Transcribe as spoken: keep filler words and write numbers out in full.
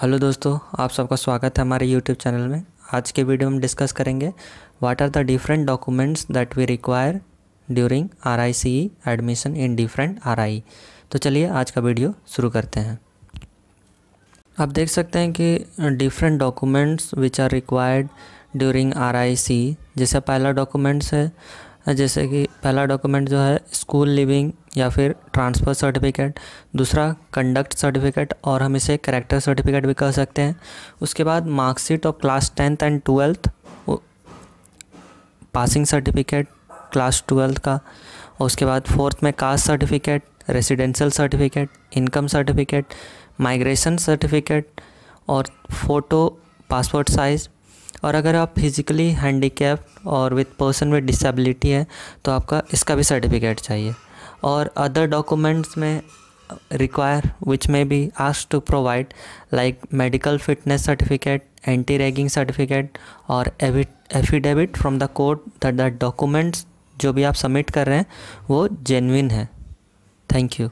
Hello दोस्तों, आप सबका स्वागत है हमारे यूट्यूब चैनल में। आज के वीडियो में डिस्कस करेंगे what are the different documents that we require during R I C E admission in different R I. तो चलिए आज का वीडियो शुरू करते हैं। आप देख सकते हैं कि different documents which are required during R I C. जैसे पहला डॉक्यूमेंट्स है, जैसे कि पहला डॉक्यूमेंट जो है स्कूल लिविंग या फिर ट्रांसफ़र सर्टिफिकेट, दूसरा कंडक्ट सर्टिफिकेट और हम इसे कैरेक्टर सर्टिफिकेट भी कह सकते हैं। उसके बाद marksheet of class tenth and twelfth, passing certificate class twelfth का, और उसके बाद फोर्थ में caste certificate, residential certificate, income certificate, migration certificate और फ़ोटो पासपोर्ट साइज़। और अगर आप फिज़िकली हैंडीकैप्ड और विद पर्सन विद डिसेबिलिटी है तो आपका इसका भी सर्टिफिकेट चाहिए। और अदर डॉक्यूमेंट्स में रिक्वायर विच में be asked to provide like medical fitness certificate, anti ragging certificate और affidavit from the court that the documents जो भी आप सबमिट कर रहे हैं वो जेन्युइन है। Thank you.